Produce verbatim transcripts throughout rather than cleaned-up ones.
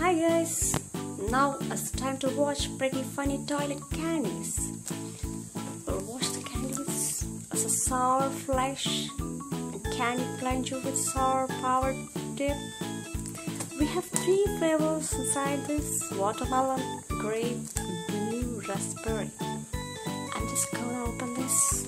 Hi guys, now it's time to watch pretty funny toilet candies. We'll wash the candies as a sour flesh and candy plunger with sour power dip. We have three flavors inside this: watermelon, grape, blue raspberry. I'm just gonna open this.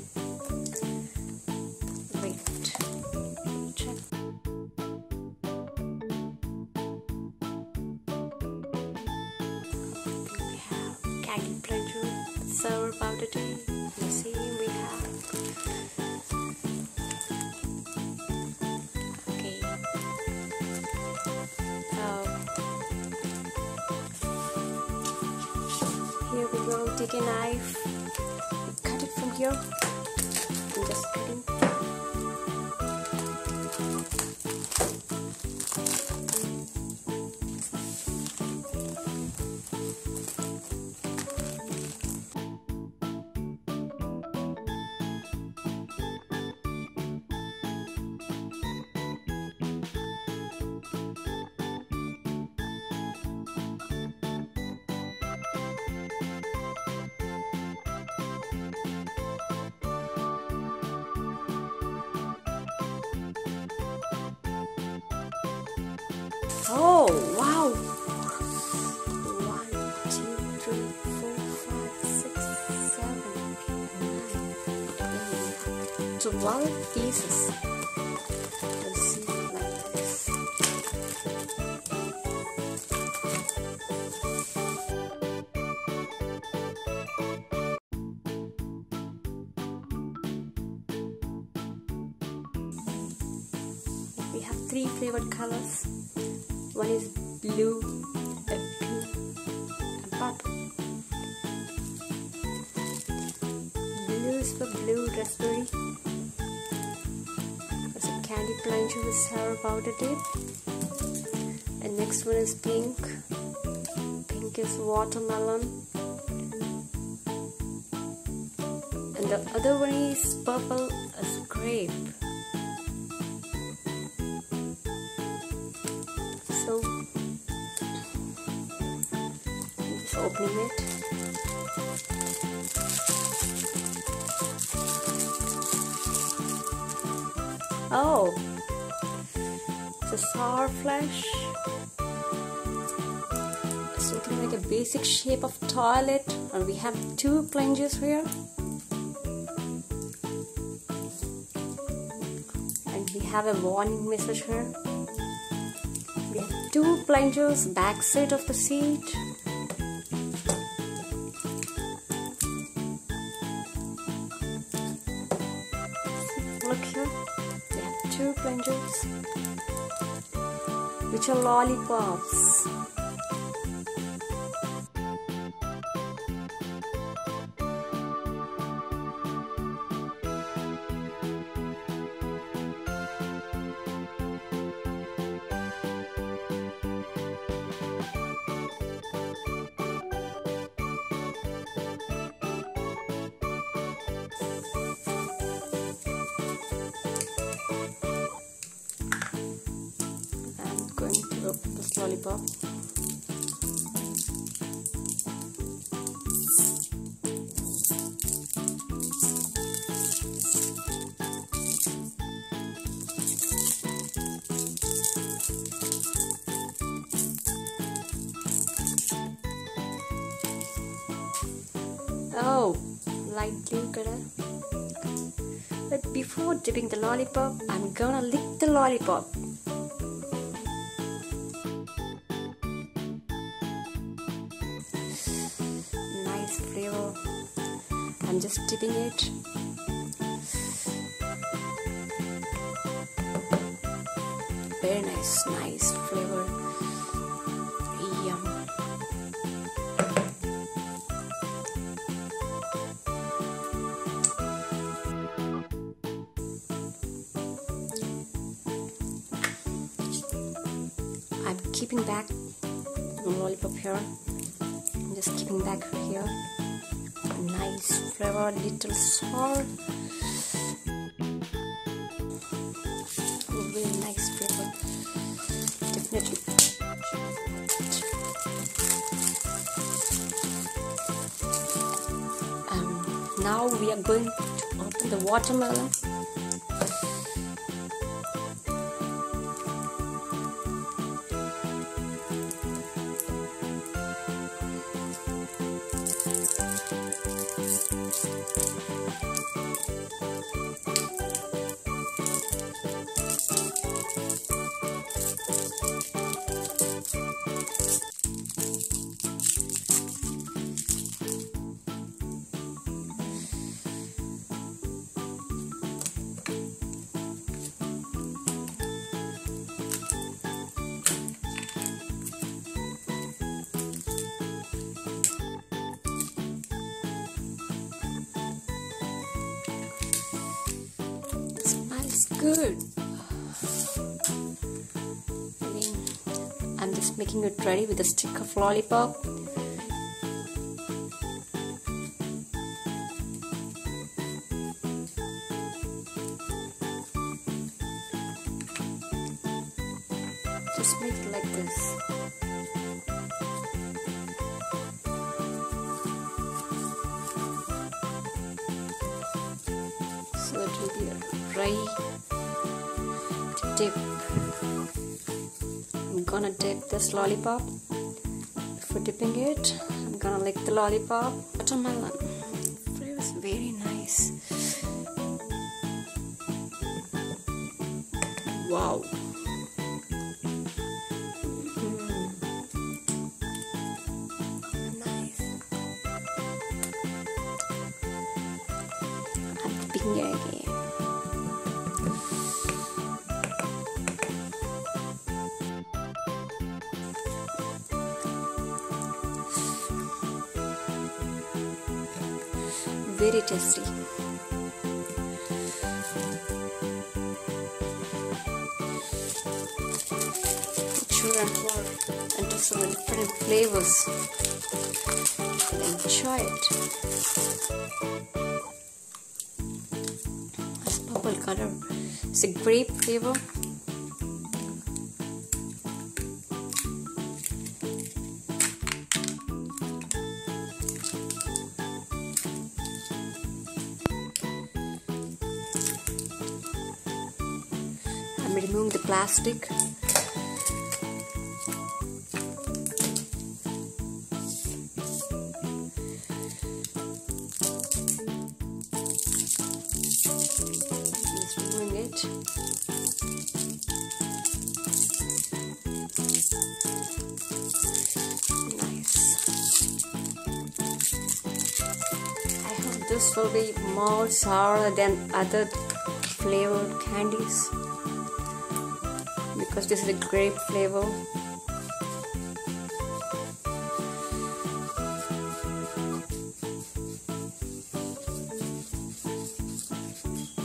Candy plunger, sour powder tea. You see, we have okay. Um, here we go. Take a knife, cut it from here. I'm just cutting. Oh, wow! one, two, three, four, five, six, seven, eight, nine, ten, twelve pieces. Let's see, like this. We have three flavored colors. One is blue, a pink, and purple. Blue is for blue raspberry. There's a candy plunger with sour powder dip. And next one is pink. Pink is watermelon. And the other one is purple, as grape. So, just opening it. Oh, it's a sour flesh. It's looking like a basic shape of toilet, and we have two plungers here, and we have a warning message here. We have two plungers back side of the seat. Look here, we have two plungers, which are lollipops. This lollipop. Oh, light blue color. But before dipping the lollipop, I'm gonna lick the lollipop. Flavor. I'm just dipping it. Very nice, nice flavor. Yum. I'm keeping back the lollipop here. I'm just keeping back here. Nice flavor, little sour. Really nice flavor. Definitely. Now we are going to open the watermelon. Good. I'm just making it ready with a stick of lollipop. Just make it like this. So it will be a dry dip. I'm gonna dip this lollipop. Before dipping it, I'm gonna lick the lollipop. Watermelon flavor is very nice. Wow. Mm-hmm. Nice. I'm dipping it again. Very tasty. Sure and more and do some different flavors. Enjoy it. It's purple color. It's a grape flavor. I'm removing the plastic. Just removing it. Nice. I hope this will be more sour than other flavored candies, because this is a grape flavor.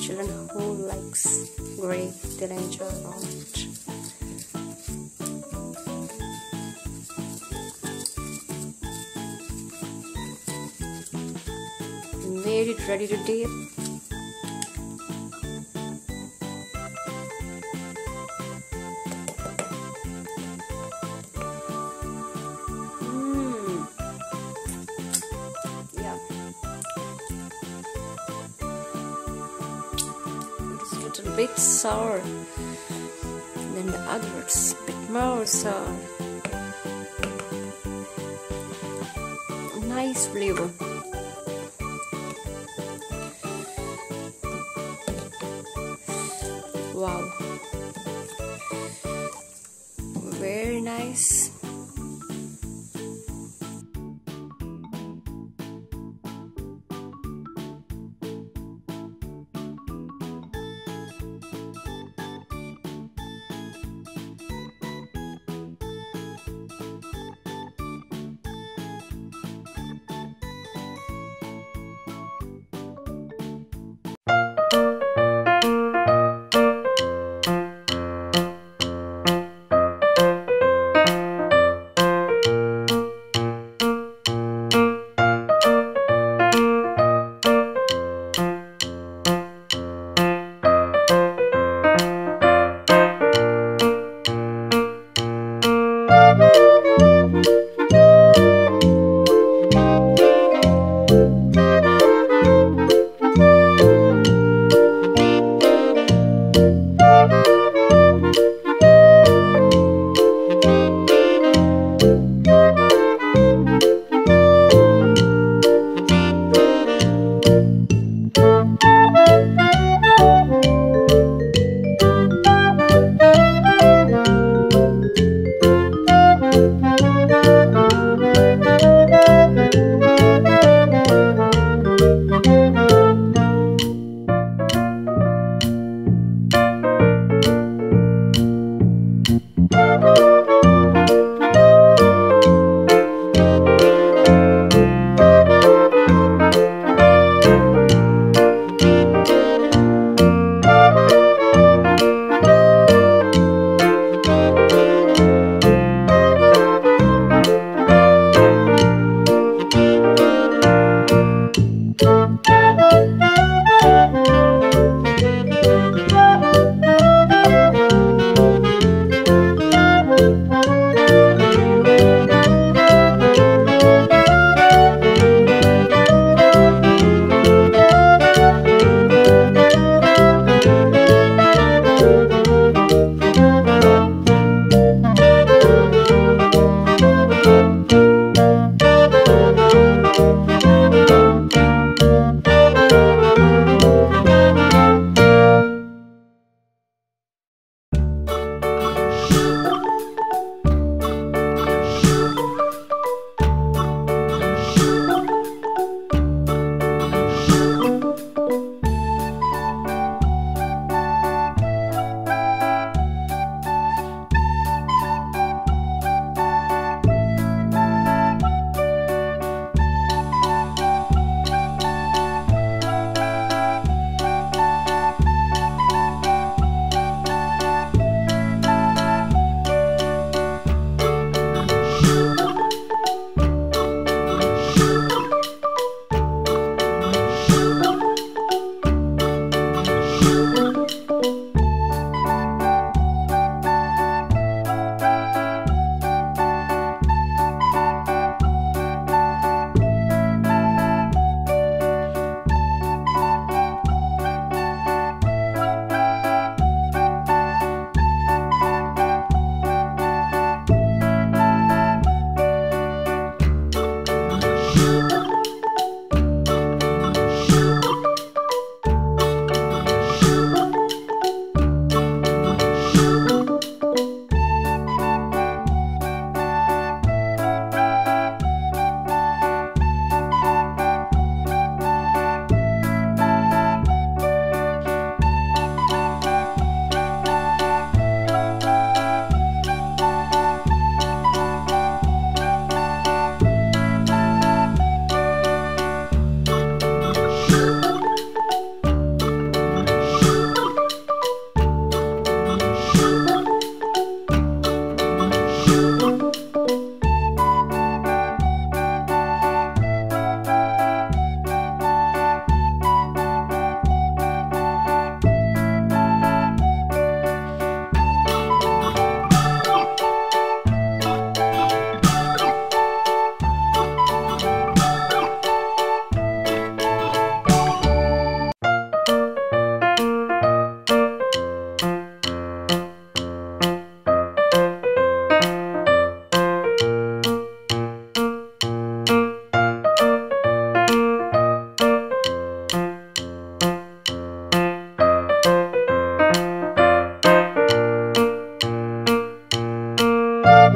Children who likes grape, they'll enjoy a lot. Made it ready to dip. A bit sour than the others, a bit more sour. Nice flavor. Wow, very nice. Music.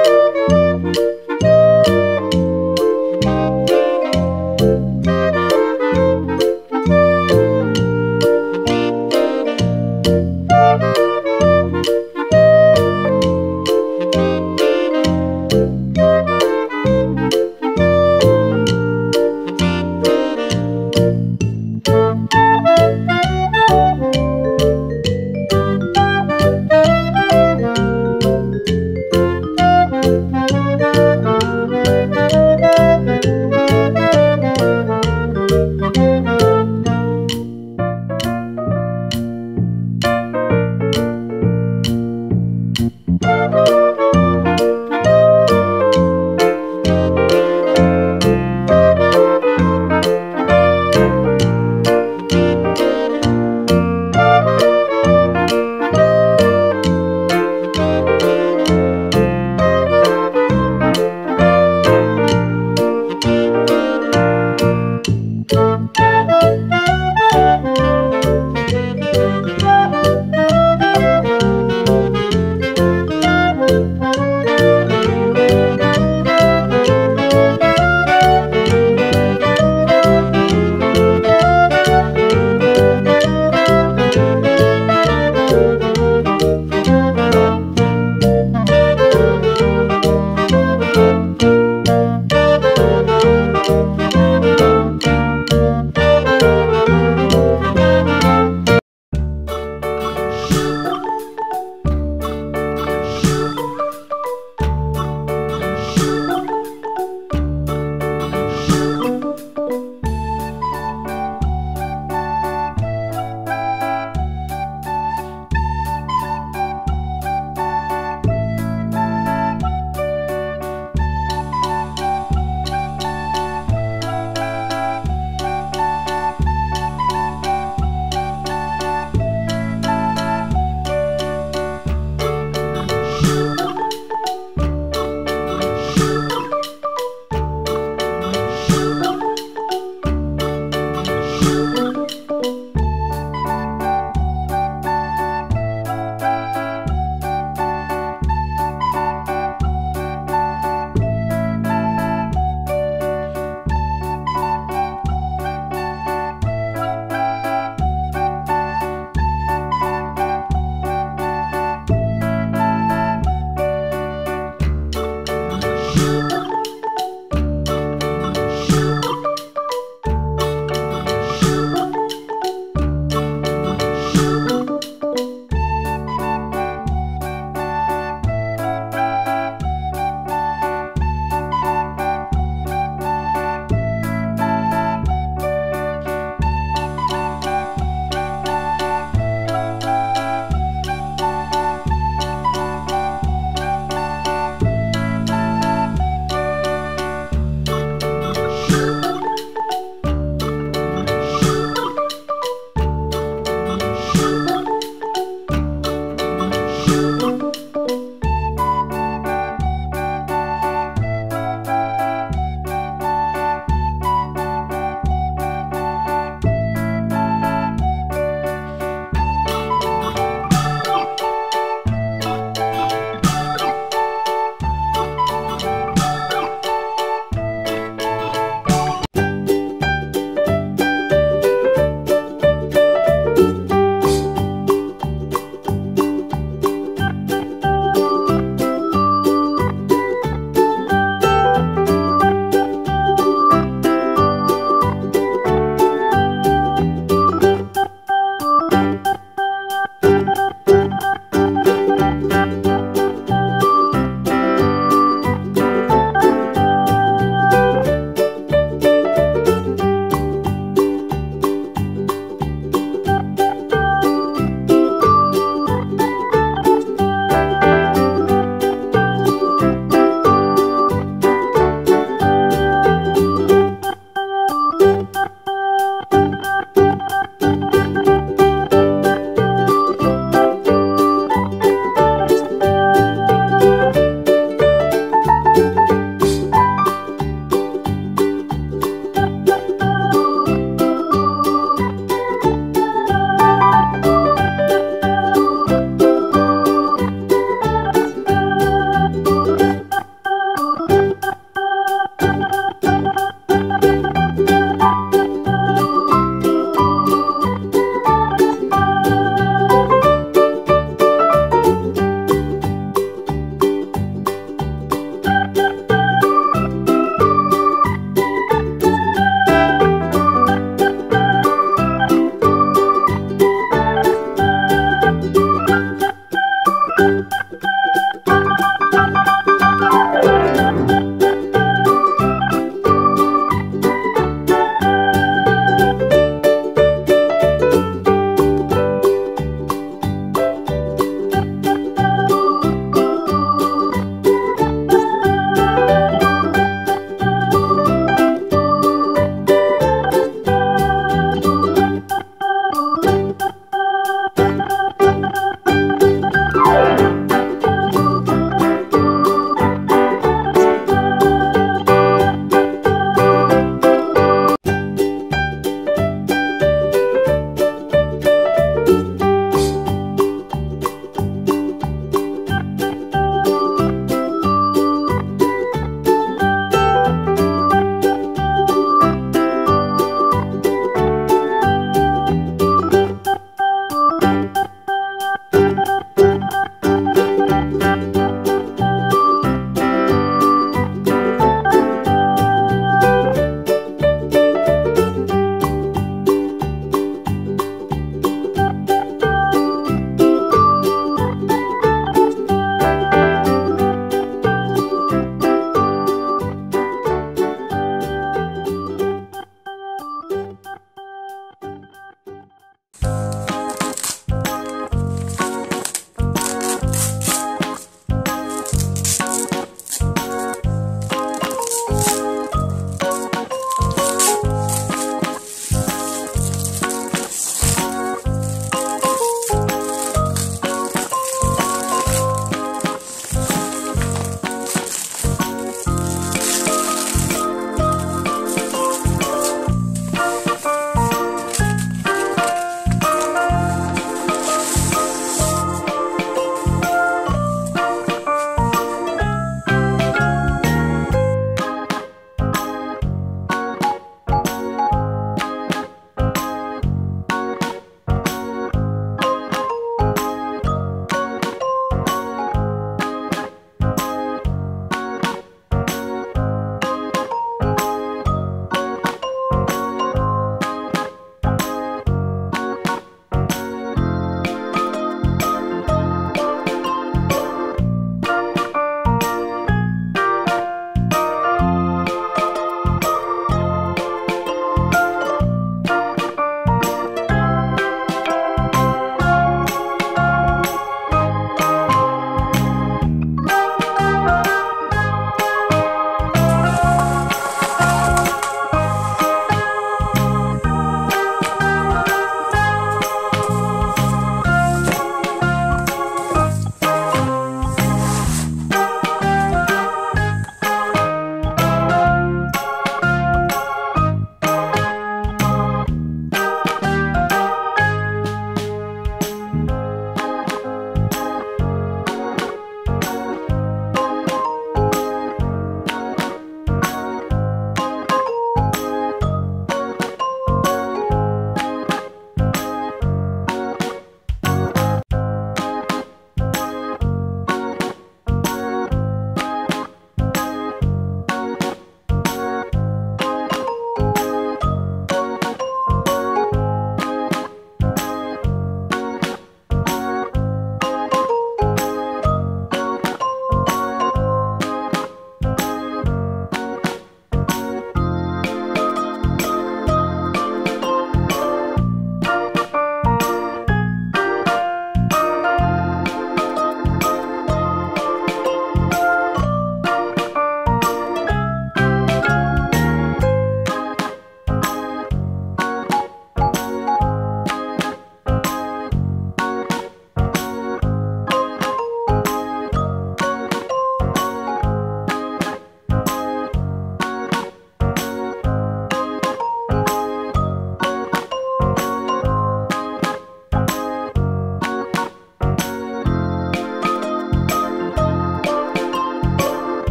Bye.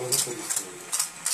coisa por isso.